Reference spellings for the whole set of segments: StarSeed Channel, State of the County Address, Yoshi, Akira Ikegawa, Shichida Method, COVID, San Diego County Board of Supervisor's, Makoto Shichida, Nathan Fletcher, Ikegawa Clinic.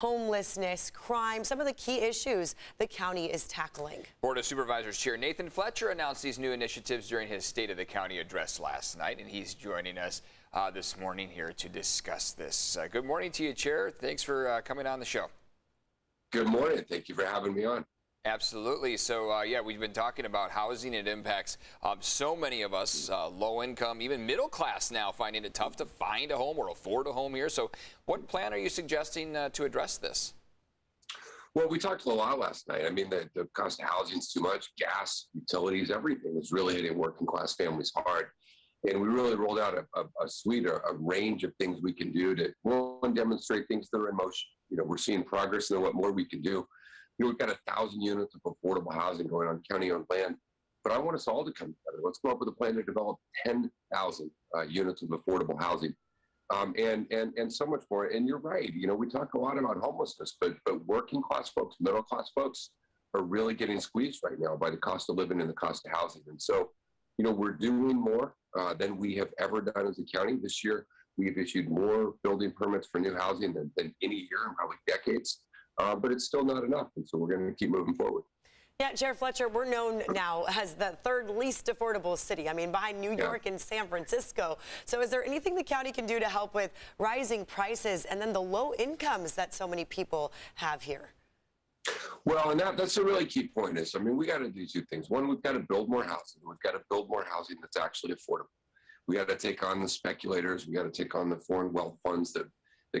homelessness, crime, some of the key issues the county is tackling. Board of Supervisors Chair Nathan Fletcher announced these new initiatives during his State of the County address last night, and he's joining us this morning here to discuss this. Good morning to you, Chair. Thanks for coming on the show. Good morning. Thank you for having me on. Absolutely. So, yeah, we've been talking about housing. It impacts so many of us, low income, even middle class now, finding it tough to find a home or afford a home here. So what plan are you suggesting to address this? Well, we talked a lot last night. I mean, the cost of housing is too much. Gas, utilities, everything is really hitting working class families hard. And we really rolled out a suite or a range of things we can do to demonstrate things that are in motion. You know, we're seeing progress and what more we can do. You know, we've got 1,000 units of affordable housing going on county-owned land, but I want us all to come together. Let's go up with a plan to develop 10,000 units of affordable housing, and so much more. And you're right. You know, we talk a lot about homelessness, but working-class folks, middle-class folks, are really getting squeezed right now by the cost of living and the cost of housing. And so, you know, we're doing more than we have ever done as a county this year. We've issued more building permits for new housing than any year in probably decades. But it's still not enough, and so we're going to keep moving forward. Yeah, Chair Fletcher, we're known now as the third least affordable city, I mean, behind New York and San Francisco. So is there anything the county can do to help with rising prices and then the low incomes that so many people have here? Well, and that's a really key point is, I mean, we got to do two things. One, we've got to build more housing. We've got to build more housing that's actually affordable. We got to take on the speculators. We got to take on the foreign wealth funds that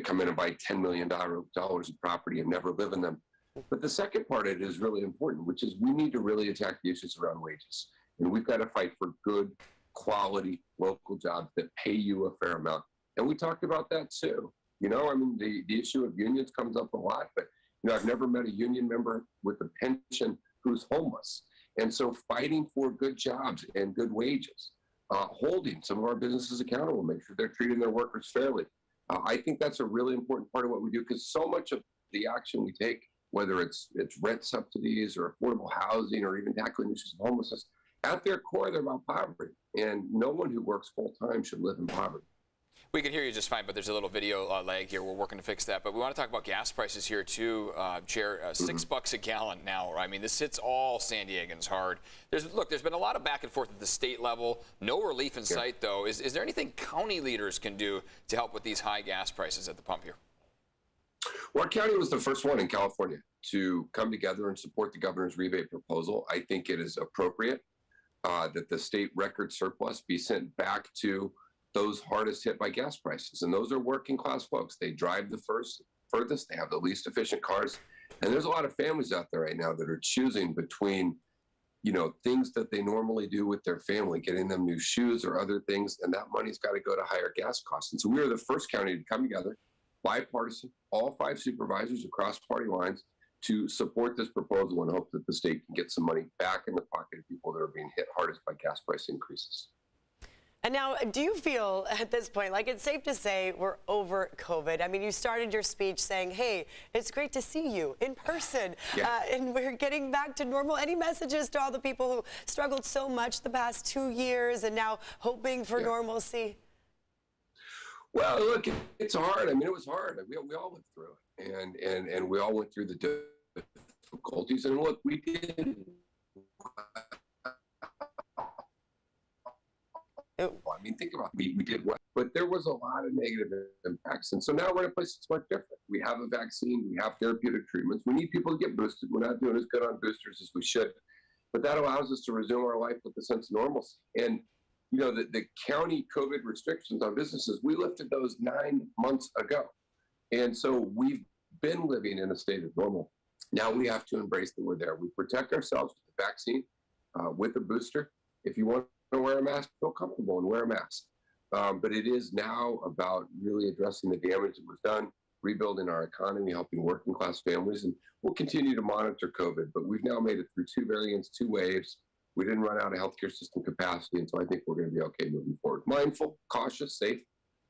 come in and buy $10 million of property and never live in them. But the second part of it is really important, which is we need to really attack the issues around wages. And we've got to fight for good, quality, local jobs that pay you a fair amount. And we talked about that too. You know, I mean, the issue of unions comes up a lot, but you know, I've never met a union member with a pension who's homeless. And so fighting for good jobs and good wages, holding some of our businesses accountable, make sure they're treating their workers fairly. I think that's a really important part of what we do, because so much of the action we take, whether it's rent subsidies or affordable housing or even tackling issues of homelessness, at their core, they're about poverty. And no one who works full time should live in poverty. We can hear you just fine, but there's a little video lag here. We're working to fix that. But we want to talk about gas prices here, too, Chair. $6 a gallon now. I mean, this hits all San Diegans hard. There's been a lot of back and forth at the state level. No relief in sight, though. Is there anything county leaders can do to help with these high gas prices at the pump here? Well, our county was the first one in California to come together and support the governor's rebate proposal. I think it is appropriate that the state record surplus be sent back to those hardest hit by gas prices. And those are working class folks. They drive the furthest, they have the least efficient cars. And there's a lot of families out there right now that are choosing between, you know, things that they normally do with their family, getting them new shoes or other things. And that money's got to go to higher gas costs. And so we are the first county to come together, bipartisan, all 5 supervisors across party lines, to support this proposal and hope that the state can get some money back in the pocket of people that are being hit hardest by gas price increases. And now, do you feel at this point like it's safe to say we're over COVID? I mean, you started your speech saying, hey, it's great to see you in person, and we're getting back to normal. Any messages to all the people who struggled so much the past 2 years and now hoping for normalcy? Well, look, it's hard. I mean, it was hard. We all went through it, and we all went through the difficulties. And look, we did. I mean, think about it. We did well, but there was a lot of negative impacts. And so now we're in a place that's much different. We have a vaccine. We have therapeutic treatments. We need people to get boosted. We're not doing as good on boosters as we should. But that allows us to resume our life with a sense of normalcy. And, you know, the county COVID restrictions on businesses, we lifted those 9 months ago. And so we've been living in a state of normal. Now we have to embrace that we're there. We protect ourselves with the vaccine, with a booster. If you want to wear a mask, feel comfortable and wear a mask. But it is now about really addressing the damage that was done, rebuilding our economy, helping working class families. And we'll continue to monitor COVID, but we've now made it through 2 variants, 2 waves. We didn't run out of healthcare system capacity, and so I think we're going to be okay moving forward. Mindful, cautious, safe,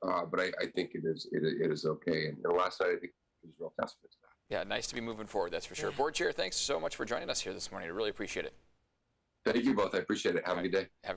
but I think it is okay. And last night, I think it was a real testament to that. Yeah, nice to be moving forward, that's for sure. Board Chair, thanks so much for joining us here this morning. I really appreciate it. Thank you both. I appreciate it. Have a good day.